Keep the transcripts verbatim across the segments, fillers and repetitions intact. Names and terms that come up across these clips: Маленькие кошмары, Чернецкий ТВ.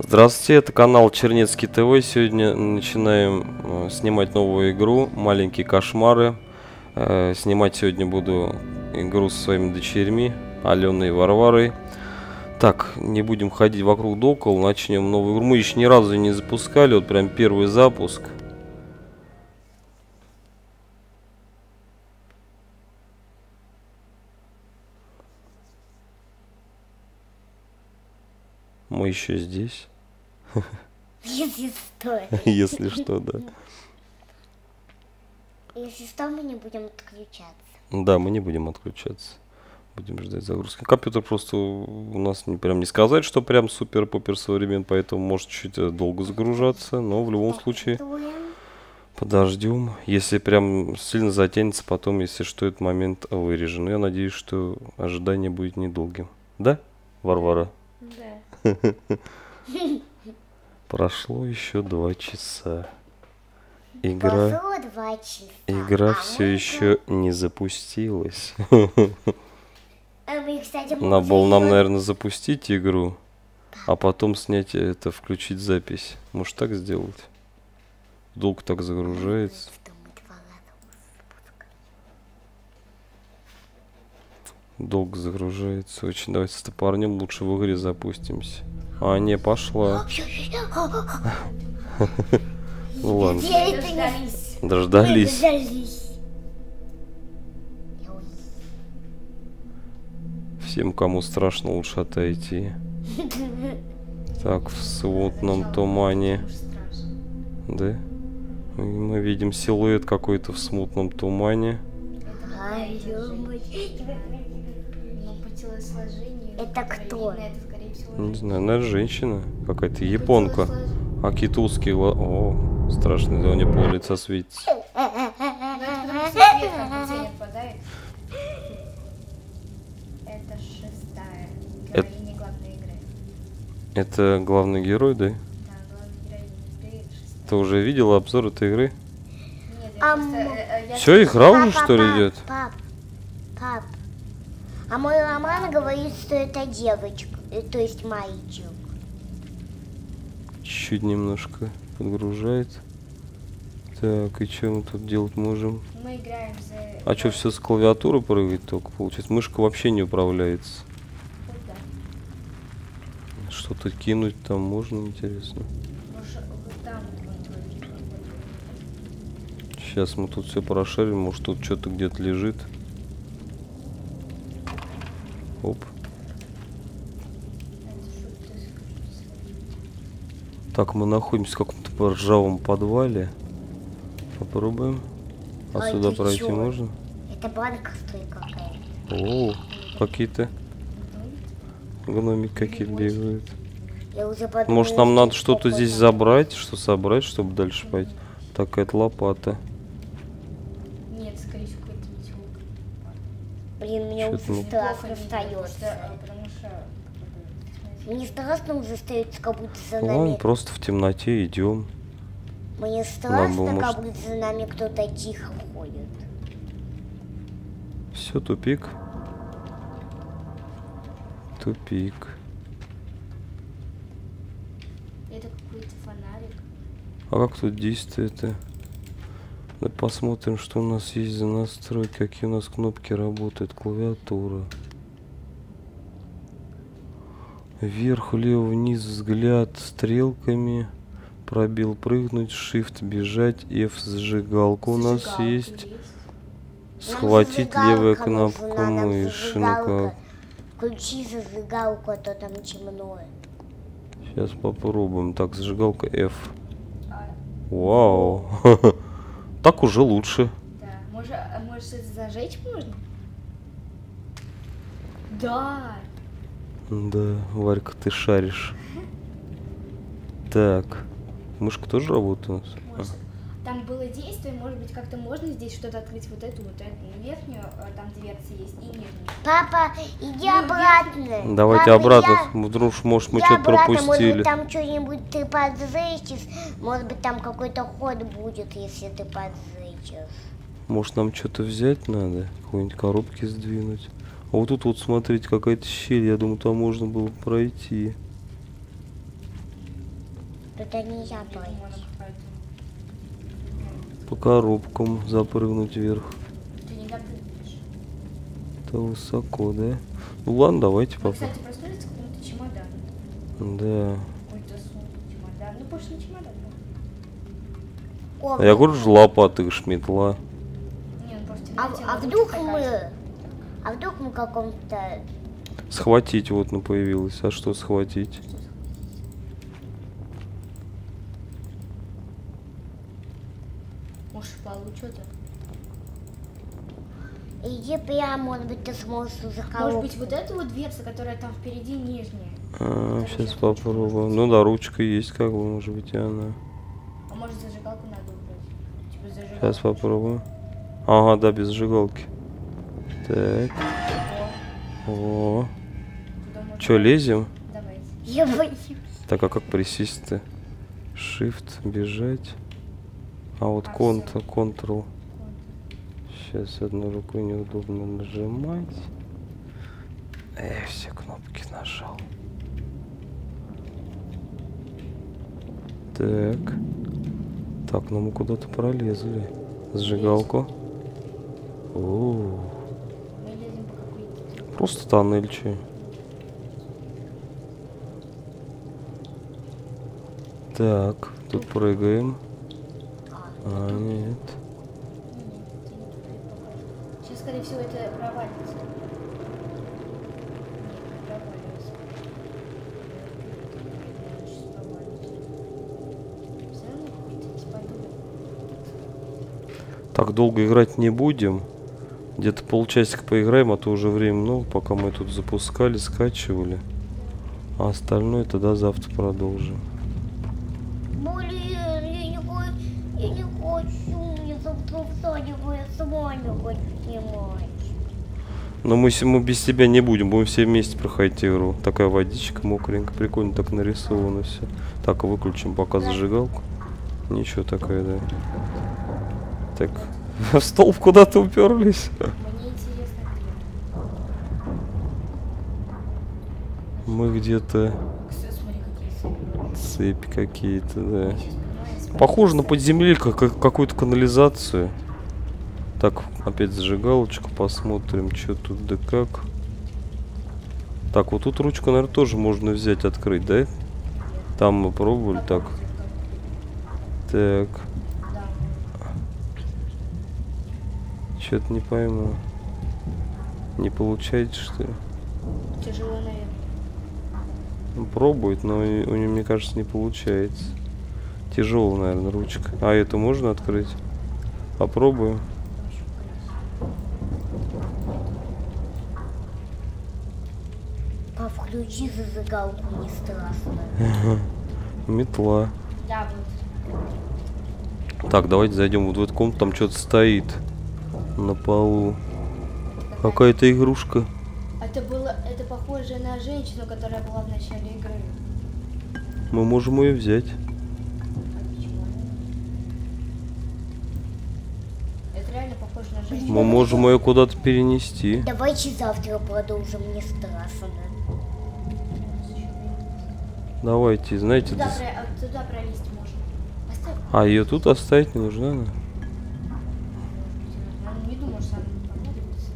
Здравствуйте, это канал Чернецкий ТВ. Сегодня начинаем э, снимать новую игру «Маленькие кошмары». Э, снимать сегодня буду игру со своими дочерьми, Аленой и Варварой. Так, не будем ходить вокруг да около, начнем новую игру. Мы еще ни разу не запускали, вот прям первый запуск. Мы еще здесь. Если что. Если что, да. Если что, мы не будем отключаться. Да, мы не будем отключаться. Будем ждать загрузки. Компьютер просто у нас не, прям не сказать, что прям супер-пупер современ, поэтому может чуть-чуть долго загружаться, но в любом случае подождем. Если прям сильно затянется, потом, если что, этот момент вырежен. Я надеюсь, что ожидание будет недолгим. Да, Варвара? Да. Прошло еще два часа. Игра, два часа. Игра а все еще это... не запустилась. А мы, кстати, надо было нам, наверное, запустить игру, а потом снять это, включить запись. Может так сделать? Долго так загружается. Долго загружается очень. Давайте с топорнем лучше в игре запустимся. А, не, пошла. Ну ладно. Дождались. Всем, кому страшно, лучше отойти. Так, в смутном тумане. Да? Мы видим силуэт какой-то в смутном тумане. Это кто? Не знаю, наверное, женщина. Какая-то японка. А китузский... О, страшный, да, у нее пол лица светится. Это шестая героиня главной игры. Это главный герой, да? Да, главный герой игры. Ты уже видела обзор этой игры? Нет. Все, игра уже, что ли, идет? Пап, пап. А мой Роман говорит, что это девочка, то есть мальчик. Чуть немножко подгружает. Так, и что мы тут делать можем? Мы играем за... А что, все с клавиатуры прыгает только получается? Мышка вообще не управляется. Да. Что-то кинуть там можно, интересно. Может, там... Сейчас мы тут все прошарим, может тут что-то где-то лежит. Оп. Так, мы находимся в каком-то ржавом подвале. Попробуем. А ой, сюда пройти чё? Можно? Это банка какая-то. О, какие-то гномики какие-то бегают. Может, нам надо что-то здесь забрать, что собрать, чтобы дальше пойти. Так, это лопата. Блин, мне уже страшно встается. Мне страшно уже встается, как будто за нами... Ладно, просто в темноте идем. Мне страшно, Нам, как может... будто за нами кто-то тихо ходит. Все, тупик. Тупик. Это какой-то фонарик. А как тут действие-то? Посмотрим, что у нас есть за настройки, какие у нас кнопки работают, клавиатура. Вверх, влево, вниз, взгляд стрелками, пробел прыгнуть, shift бежать, F сжигалка у нас зажигалка есть. есть. Схватить левая кнопка мыши. Ну-ка. Включи зажигалку, а то там темно. Сейчас попробуем. Так, зажигалка F. Вау. Так уже лучше. Да, может, а может зажечь можно? Да. Да, Варька, ты шаришь. Так, мышка тоже работает. Может, а. Там было действие, может быть, как-то можно здесь что-то открыть, вот эту вот эту верхнюю, там дверцы есть и нижнюю. Папа, иди ну, обратно. Давайте Папа, обратно, я... вдруг может мы что-то пропустили. Может быть, там что-нибудь ты подзычишь, может быть там какой-то ход будет, если ты подзычишь. Может нам что-то взять надо, какую-нибудь коробки сдвинуть. А вот тут вот смотрите какая-то щель, я думаю, там можно было пройти. Туда нельзя прыгать. По коробкам запрыгнуть вверх. Ты не допрыгнешь. Это высоко, да? Ну ладно, давайте попробуем. Кстати, проснулись с каким-то чемоданом. Да. Какой-то сумка, чемодан. Ну, больше не чемодан. А я говорю, жлопа, ты ж метла. А, а вдруг мы... А вдруг мы каком-то... Схватить вот, ну, появилось. А что схватить? Может, получится? Иди прямо, может быть, ты сможешь за коробку. Может быть, вот эта вот дверца, которая там впереди, нижняя. А, сейчас попробуем. Ну да, ручка есть, как бы, может быть, и она. А может, зажигалку надо убрать? Типа зажигалку. Сейчас попробуем. Ага, да, без зажигалки. Так. О. Че, лезем? Давайте. Я боюсь. Так, а как присесть-то? Shift, бежать. А вот контр, контрол. Сейчас одной рукой неудобно нажимать. Эх, все кнопки нажал. Так. Так, ну мы куда-то пролезли. Зажигалку. О-о-о. Просто тоннель, че. Так, тут прыгаем. А, нет. Сейчас, скорее всего, это провалится. Так долго играть не будем. Где-то полчасика поиграем, а то уже время много, пока мы тут запускали, скачивали. А остальное тогда завтра продолжим. Но мы, мы без тебя не будем, будем все вместе проходить игру. Такая водичка мокренькая, прикольно так нарисовано все. Так, выключим пока зажигалку. Ничего такая, да. Так, в столб куда-то уперлись. Мы где-то... Цепи какие-то, да. Похоже на подземелье, как какую-то канализацию. Так, опять зажигалочку, посмотрим, что тут да как. Так, вот тут ручку, наверное, тоже можно взять, открыть, да? Там мы пробовали, так. Так. Что-то не пойму. Не получается, что ли? Тяжело, наверное. Он пробует, но у него, мне кажется, не получается. Тяжело, наверное, ручка. А это можно открыть? Попробуем. Включи зажигалку, не страшно. Метла. Да, вот. Так, давайте зайдем вот в эту комнату, там что-то стоит на полу. Какая-то игрушка. Это было, это похоже на женщину, которая была в начале игры. Мы можем ее взять. Это реально похоже на женщину. Мы можем ее куда-то перенести. Давайте завтра продолжим, не страшно. Давайте, знаете... Туда, это... про... Туда пролезть можно. Поставь. А ее тут оставить не нужна? Она не думала, что она не понадобится.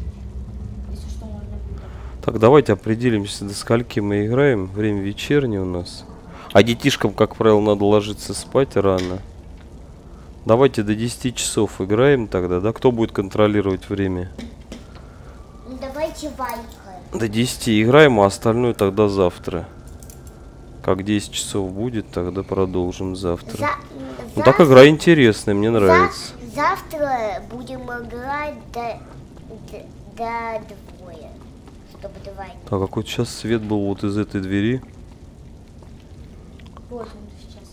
Если что, можно будет. Так, давайте определимся, до скольки мы играем. Время вечернее у нас. А детишкам, как правило, надо ложиться спать рано. Давайте до десяти часов играем тогда, да? Кто будет контролировать время? Давайте Ванька. До десяти играем, а остальное тогда завтра. Как десять часов будет, тогда продолжим завтра. За... Ну завтра... так игра интересная, мне нравится. За... Завтра будем играть до, до... до двое. Чтобы давай. Так, какой сейчас свет был вот из этой двери? Вот он сейчас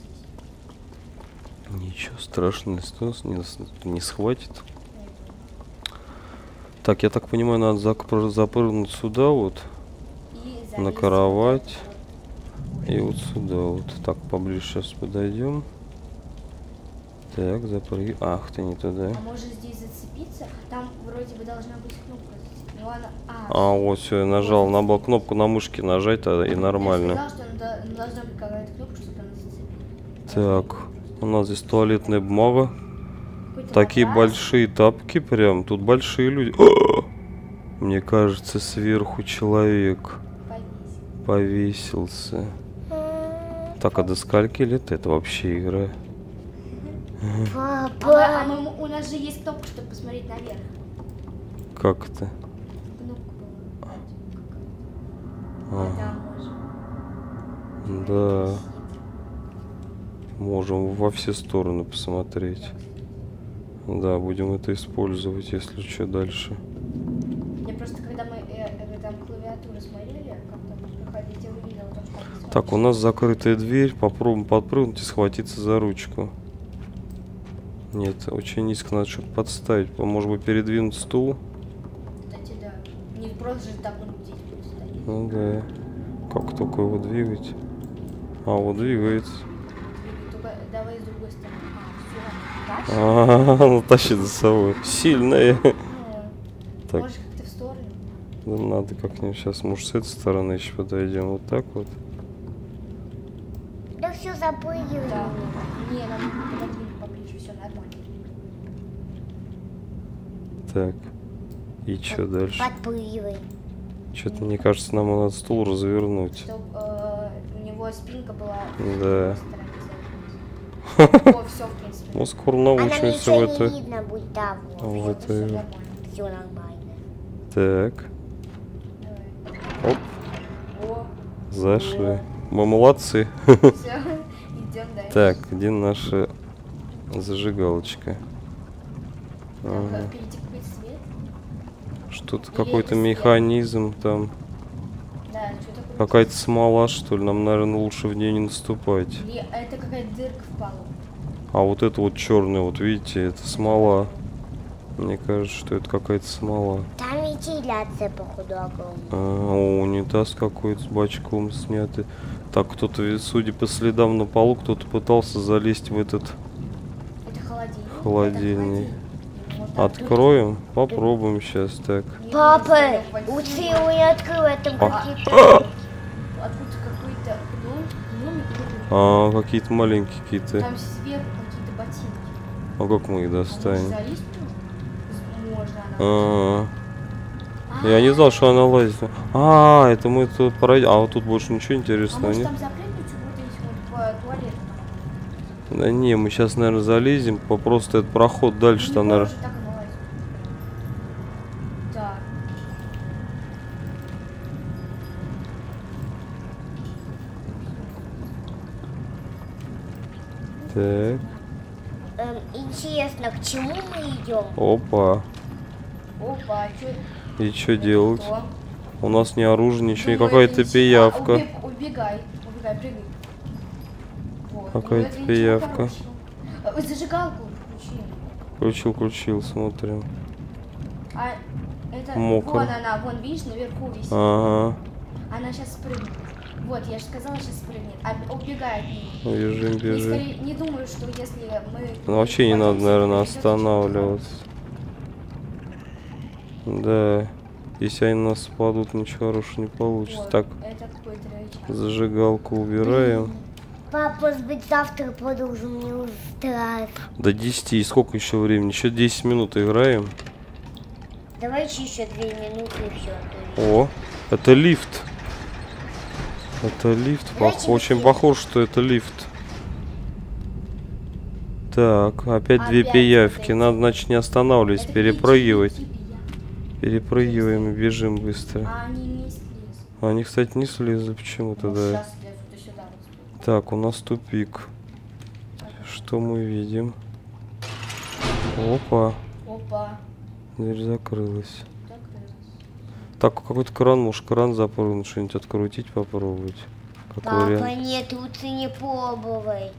есть. Ничего страшного, не, не схватит. Так, я так понимаю, надо запр... запрыгнуть сюда вот. И на кровать. И вот сюда вот. Так, поближе сейчас подойдем. Так, запрыгивай. Ах, ты не туда. А может здесь зацепиться? Там вроде бы должна быть кнопка. Ну, она... а, а, вот все, я нажал. Надо было кнопку на мышке нажать, тогда и нормально. Я сказал, что она должна быть какая-то кнопка, чтобы она зацепилась. Так, у нас здесь туалетная бумага. Такие большие тапки прям. Тут большие люди. Мне кажется, сверху человек повесился. Так, а до скольки лет это вообще игра? Папа! А мы, у нас же есть кнопка, чтобы посмотреть наверх. Как это? А. Да. Можем во все стороны посмотреть. Да, будем это использовать, если что, дальше. Я просто, когда мы э, там клавиатуру смотрели, как там проходить, я увидела, там, так, у нас закрытая дверь. Попробуем подпрыгнуть и схватиться за ручку. Нет, очень низко надо что-то подставить. Может быть, передвинуть стул? Кстати, да. Не просто же так он здесь будет стоять. Ну да. Как только его двигать? А, вот двигается. Только давай с другой стороны. А, ну тащит за собой. Сильная. Так. Может, как-то в сторону? Да надо как-нибудь сейчас. Может, с этой стороны еще подойдем. Вот так вот. Да все забыли. Да. Не, нам пододвинуть поближе. Все нормально. Так. И что дальше? Подпрыгивай. Что-то, мне кажется, нам надо стул развернуть. Чтоб у него спинка была. Да. Мы скоро научимся в этой. В этой. Так. Оп. Зашли. Мы молодцы. Так, где наша зажигалочка? Что-то какой-то механизм там. Какая-то смола, что ли? Нам, наверное, лучше в ней не наступать. Это какая-то дырка в полу. А вот это вот черное, вот видите, это смола. Мне кажется, что это какая-то смола. Там вентиляция, походу, огромная. А, унитаз какой-то с бачком снятый. Так, кто-то, судя по следам на полу, кто-то пытался залезть в этот... Это холодильник. Холодильник. Откроем, попробуем сейчас, так. Папа, лучше его не открывай, там какие-то... А, какие-то маленькие какие-то. Там сверху какие-то ботинки. А как мы их достанем? А, я не знал, что она лазит. А, это мы тут пройдем. А вот тут больше ничего интересного нет. Да не, мы сейчас, наверное, залезем. Просто этот проход дальше там, наверное. Так. Эм, интересно, к чему мы идем? Опа. Опа, чё... И что делать? Кто? У нас ни оружие, ничего, какая-то пиявка. А, убег, убегай, убегай, прыгай. Вот. Какая-то пиявка. А, зажигалку включил. Включил, включил, смотрим. А, это... Мокро. Вон она, вон, видишь, наверху висит. Ага. Она сейчас спрыгнет. Вот, я же сказала, сейчас спрыгнет. А убегает. Бежим, бежим. И, скорее, не думаю, что если мы... Ну, вообще не надо, наверное, останавливаться. Да. Если они нас спадут, ничего хорошего не получится. Вот, так, зажигалку убираем. Папа, быть, завтра продолжим не устраивать. До десяти. И сколько еще времени? Еще десять минут играем. Давайте еще две минуты и все. О, это лифт. Это лифт. Пох... Очень похоже, что это лифт. Так, опять, опять две пиявки. Надо, значит, не останавливаться, перепрыгивать. Перепрыгиваем и бежим быстро. А они не слезли. Они, кстати, не слезли почему-то, ну, да. Так, у нас тупик. Что мы видим? Опа. Опа. Дверь закрылась. Так, какой-то кран, может, кран запрыгнуть, что-нибудь открутить, попробовать. Как Папа, вариант. Нет, лучше не пробовать.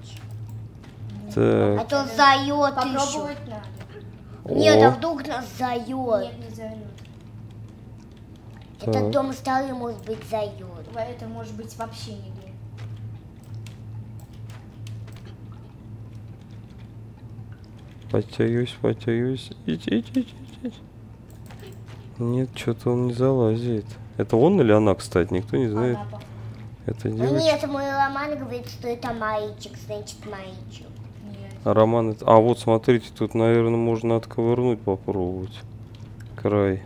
Так. А то заёт еще. Надо. Нет, а вдруг нас заёт. Нет, не заёт. Этот дом старый, может быть, заёт. Это может быть вообще не дом. Потяюсь, потяюсь. Ить, ить, ить, ить. Нет, что-то он не залазит. Это он или она, кстати, никто не знает. Она, Это девочка. Нет, мой Роман говорит, что это мальчик, значит мальчик. А Роман, это... а вот смотрите, тут, наверное, можно отковырнуть, попробовать край.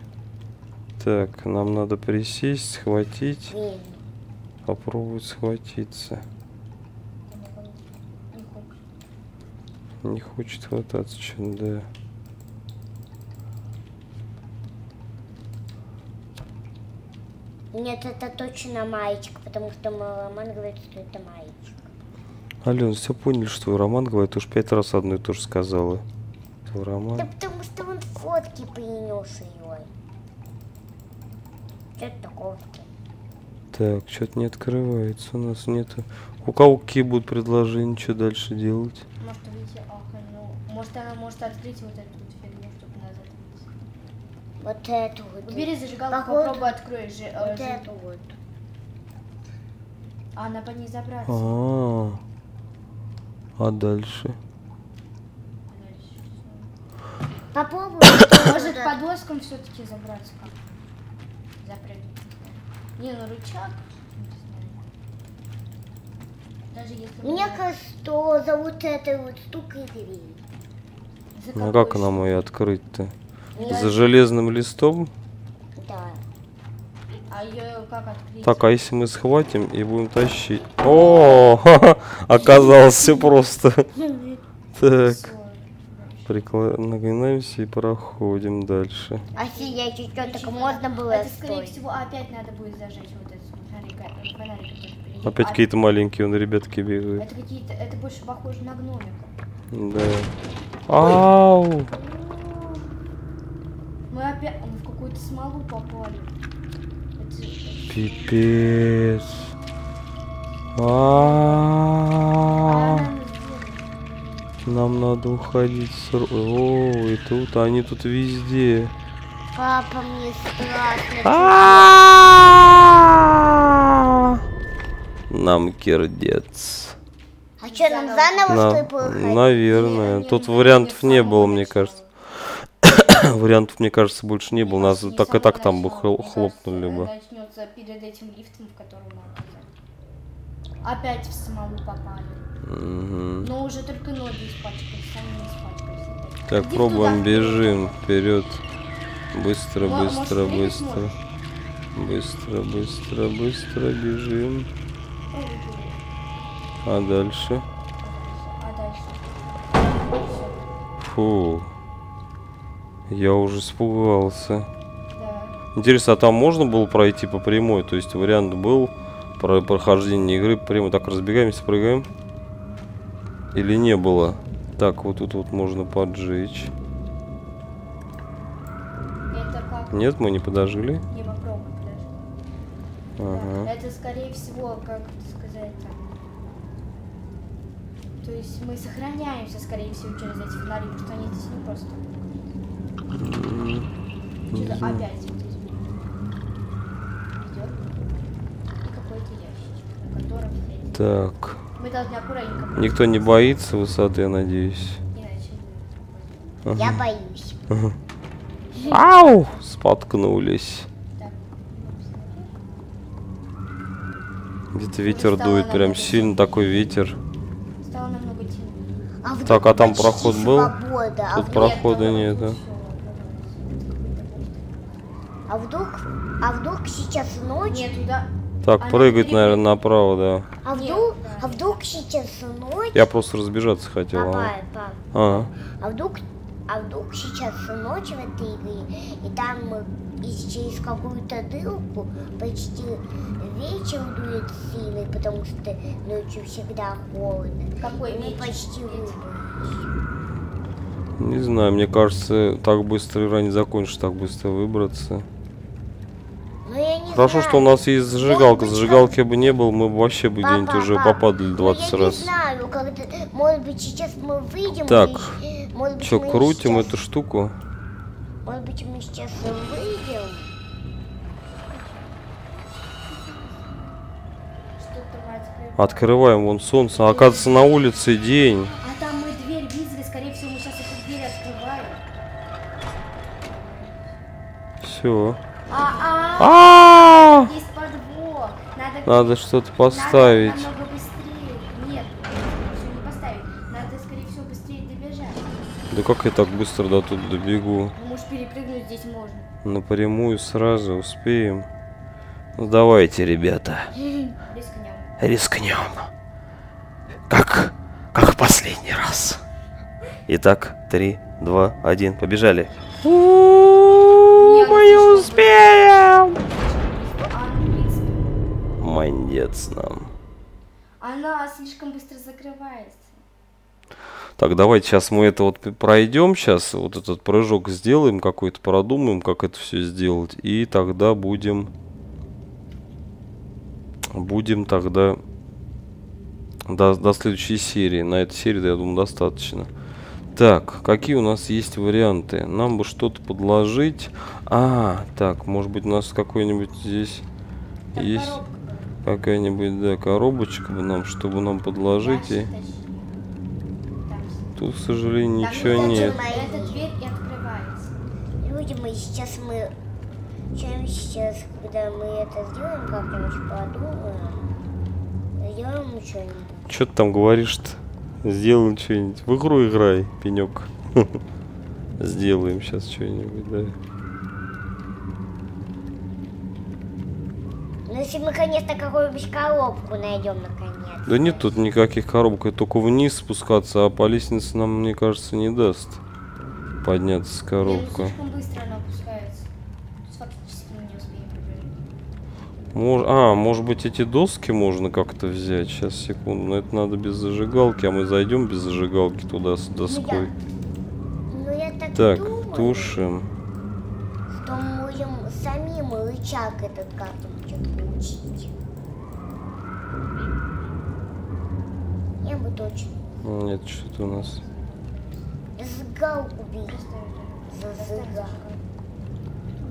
Так, нам надо присесть, схватить, Верь. попробовать схватиться. Не хочет, Не хочет хвататься, чем да. Нет, это точно мальчик, потому что мой Роман говорит, что это мальчик. Алена, все поняли, что Роман говорит, уж пять раз одно и то же сказала. Это Роман. Да потому что он фотки принес ее. Что-то кофтки. Так, что-то не открывается, у нас нету. У кого какие будут предложения, что дальше делать? Может, выйти окно. Может, она может открыть вот эту фигню, чтобы назад. Вот эту вот. Убери зажигалку, попробуй открой же. Вот эту вот. А она под ней забралась. А, -а, -а. А дальше? Попробуй. Может, по доскам все-таки забраться как? Запрыгнуть. Не, ну рычаг. Даже если мне бы... кажется, что за вот этой вот штукой дверь. Ну как она моя открыть-то? За железным листом? Да. А ее как открыть? Так, а если мы схватим и будем тащить? О, оказалось все просто. Так, нагинаемся и проходим дальше. А сидеть что-то можно было? Это скорее всего опять надо будет зажечь вот этот фонарик. Опять какие-то маленькие, он ребятки бегают. Это какие-то, это больше похоже на гномика. Да. Ау! Мы опять в какую-то смолу попали. Пипец. А -а -а. Нам надо уходить срок. О, и тут они тут везде. Папа, мне страшно. А -а -а. Нам кирдец. А что, нам заново что ли проходить? Наверное. Тут вариантов не было, мне кажется. Вариантов, мне кажется, больше не было. Нас так и так там бы хлопнули бы. Начнется перед этим лифтом, в котором мы опять в самолу попали. Но уже только ноги испачкали, сами не испачкались. Так, пробуем, бежим вперед. Быстро, быстро, быстро. Быстро, быстро, быстро бежим. А дальше? Фу. Я уже испугался. Да. Интересно, а там можно было пройти по прямой? То есть вариант был про прохождение игры прямо так разбегаемся, прыгаем? Или не было? Так, вот тут вот можно поджечь. Это как? Нет, мы не подожгли? Не, попробуй, подожди. Ага. Да, это скорее всего, как сказать, так. То есть мы сохраняемся, скорее всего, через эти фонари, потому что они здесь не просто... Через опять вот здесь идет какой-то ящичек, на котором сидит. Так. Мы должны аккуратненько. Никто не боится высоты, я надеюсь. Иначе. Я боюсь. Ау! Споткнулись. Где-то ветер дует, прям сильно такой ветер. Стало намного темнее. Так, а там проход был? Тут прохода нет. А вдруг, а вдруг сейчас ночь? Нет, туда. Так, а прыгать, на наверное, направо, да. А вдруг, Нет, да. а вдруг сейчас ночь? Я просто разбежаться хотел. Папа, папа. А, а вдруг, а вдруг сейчас ночь в этой игре, и там из, через какую-то дырку почти вечер дует сильный, потому что ночью всегда холодно. Какой вечер? Почти выбрались. Не знаю, мне кажется, так быстро игра не закончишь, так быстро выбраться. Хорошо, знаю. что у нас есть зажигалка. Может, зажигалки там... бы не было, мы бы вообще бы где-нибудь уже попадали двадцать раз. Не знаю, когда... Может быть, сейчас мы выйдем. Так, и... что, крутим сейчас... эту штуку? Может быть, мы сейчас выйдем? Открываем, вон солнце. Оказывается, на улице день. А там мы дверь видели, скорее всего, мы сейчас эту дверь открываем. Все. А-а-а! Есть подвох. Надо Надо что-то поставить. Надо намного быстрее. Нет, не поставить. Надо, скорее всего, быстрее добежать. Да как я так быстро до тут добегу? Ну, может, перепрыгнуть здесь можно. Напрямую сразу успеем. Ну, давайте, ребята. Рискнем. Рискнем. Как? Как в последний раз. Итак, три, два, один, побежали. Мы не успеем! Молодец нам. Она слишком быстро закрывается. Так, давайте сейчас мы это вот пройдем. Сейчас вот этот прыжок сделаем какой-то, продумаем, как это все сделать. И тогда будем... Будем тогда... До, до следующей серии. На этой серии, да, я думаю, достаточно. Так, какие у нас есть варианты? Нам бы что-то подложить. А, так, может быть, у нас какой-нибудь здесь там есть какая-нибудь, да, коробочка бы нам, чтобы нам подложить. Дальше, и... дальше. Тут, к сожалению, там ничего нет. Эта дверь и открывается. Люди, мы сейчас мы... Чем сейчас, когда мы это сделаем, как-нибудь подумаем... Что ты там говоришь-то? Сделаем что-нибудь. В игру играй, пенек. Сделаем сейчас что-нибудь, да. Ну если мы, конечно, какую-нибудь коробку найдем, наконец. Да нет тут никаких коробок, это только вниз спускаться, а по лестнице нам, мне кажется, не даст подняться с коробкой. Мож... А, может быть, эти доски можно как-то взять. Сейчас, секунду. Но это надо без зажигалки. А мы зайдем без зажигалки туда с доской. Ну, я... Ну, я так, так думаю, тушим. Что мы можем самим рычаг этот как-то учить. Я бы точно. Нет, что-то у нас. Зажигалку убери. Зажигалку.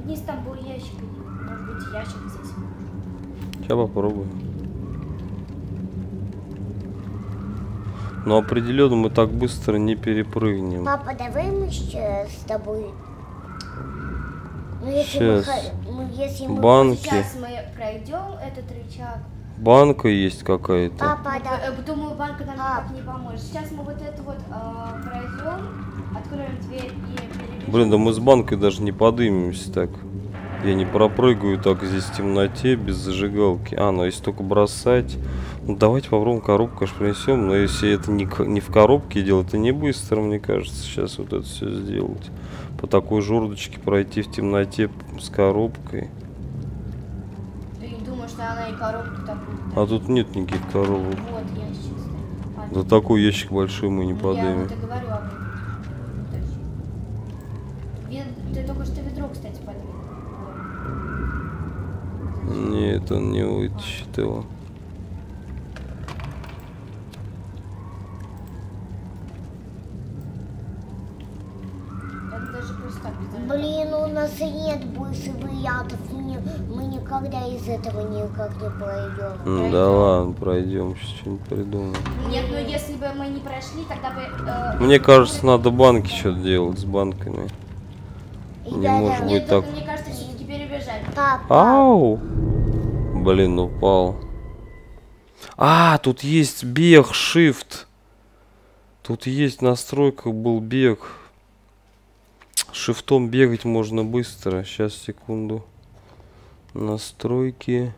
Вниз там был ящик. Может быть, ящик здесь. Сейчас попробуем. Но определенно мы так быстро не перепрыгнем. Папа, давай мы сейчас с тобой. Ну, если сейчас. Мы, ну, если мы... Банки. Сейчас мы пройдем этот рычаг. Банка есть какая-то. Папа, да. Думаю, банка нам а. так не поможет. Сейчас мы вот это вот а, пройдем, откроем дверь и перебежим. Блин, да мы с банкой даже не подымемся так. Я не пропрыгаю так здесь в темноте без зажигалки. А, ну если только бросать. Ну давайте попробуем коробку, конечно, принесем. Но если это не, не в коробке делать, это не быстро, мне кажется, сейчас вот это все сделать. По такой жердочке пройти в темноте с коробкой. Я думаю, что она и коробку такую. А тут нет никаких коробок. Вот ящик. Да такой ящик большой мы не поднимем. Я говорю об этом. Ты только что ведро, кстати, поднял. Нет, он не вычитал. Блин, у нас нет больше вариантов. Мы никогда из этого никак не пройдем. Ну, да ладно, пройдем, сейчас что-нибудь придумаем. Нет, ну если бы мы не прошли, тогда бы... Э, мне кажется, надо банки что-то делать с банками. И не да, может да. быть Нет, так... Мне кажется, все-таки перебежать. Ау! Блин, упал. А, тут есть бег, shift. Тут есть настройка, был бег. Шифтом бегать можно быстро. Сейчас, секунду. Настройки.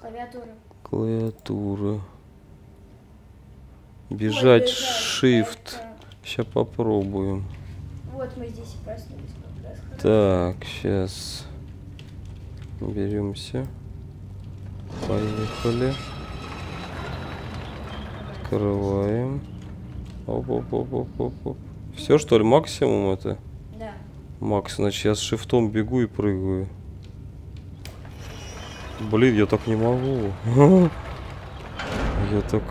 Клавиатура. Клавиатура. Бежать, shift. Сейчас попробуем. Вот мы здесь и проснулись. Так, сейчас беремся. Поехали. Открываем. Оп-оп-оп-оп-оп. Все, что ли, максимум это? Да. Макс, значит, я с шифтом бегу и прыгаю. Блин, я так не могу. Я так...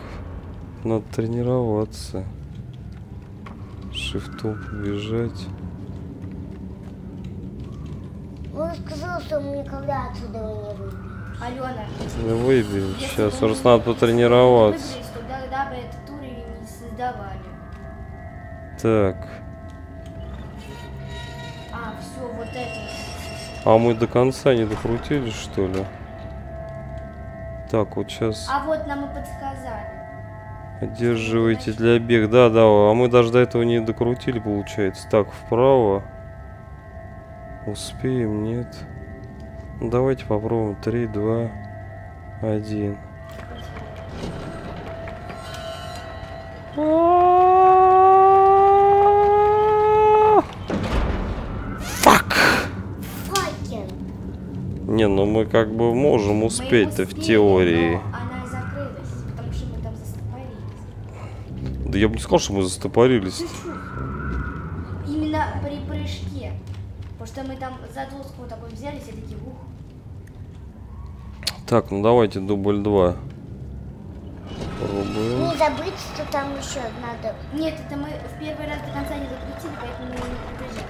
Надо тренироваться. Шифтом побежать. Он сказал, что мы никогда отсюда не выйдем. Алена. Да выберем. Сейчас просто надо потренироваться. Тогда бы этот уровень не создавали. Так. А, все, вот это. А мы до конца не докрутили, что ли? Так, вот сейчас... А вот нам и подсказали. Одерживайте для бега. Да, да, а мы даже до этого не докрутили, получается. Так, вправо. Успеем, нет. Давайте попробуем. Три, два, один. Фак! Не, ну мы как бы можем успеть-то в теории. Да я бы не сказал, что мы застопорились. Именно при прыжке. Потому что мы там за доску такой взялись и такие ух. Так, ну давайте дубль два. Пробуем. Не забыть, что там еще надо. Нет, это мы в первый раз до конца не закрутили, поэтому мы не пробежали.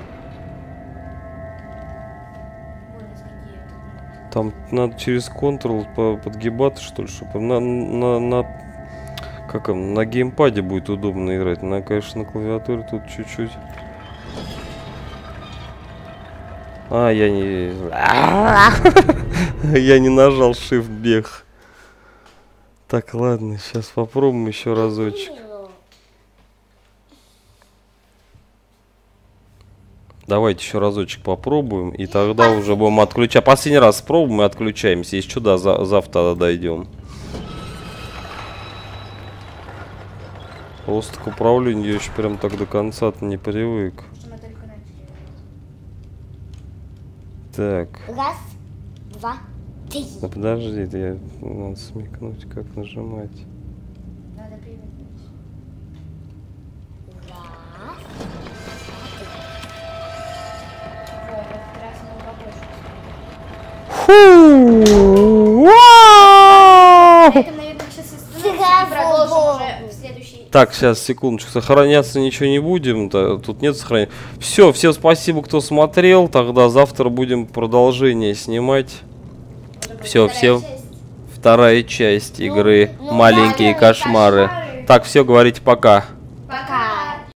Там надо через контрол подгибаться, что ли, чтобы на... на, на... Как на геймпаде будет удобно играть. На, конечно, на клавиатуре тут чуть-чуть. А, я не... Я не нажал shift бег. Так, ладно, сейчас попробуем еще разочек. Давайте еще разочек попробуем. И тогда уже будем отключать. Последний раз пробуем и отключаемся. Если что, да, за завтра дойдем. Просто к управлению я еще прям так до конца-то не привык. Так. Раз, два, три. Да подожди, я... надо смекнуть, как нажимать. Надо привыкнуть. Раз, два, три. Фу! Так, сейчас, секундочку, сохраняться ничего не будем, да, тут нет сохранения. Все, всем спасибо, кто смотрел, тогда завтра будем продолжение снимать. Все, всем вторая часть игры «Маленькие кошмары». Так, все, говорите пока.